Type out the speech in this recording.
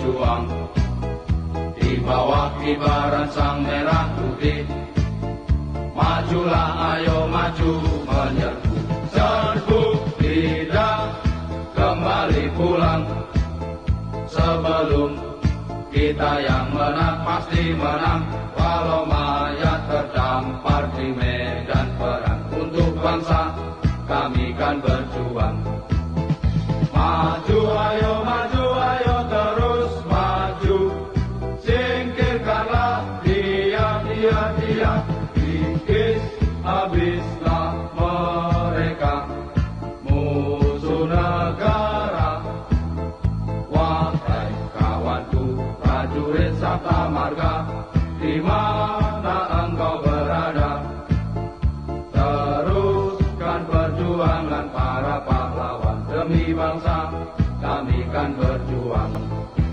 berjuang di bawah kibaran sang merah putih. Majulah, ayo maju menyerbu, serbu, tidak kembali pulang sebelum kita yang menang pasti menang. Walau mayat terdampar di medan perang, untuk bangsa kami kan berjuang. Maju, ayo terus maju, singkirkanlah dia, kikis habislah mereka musuh negara. Wahai kawanku prajurit Sabta Marga, di mana engkau berada? Teruskan perjuangan para pahlawan, demi bangsa kami kan berjuang.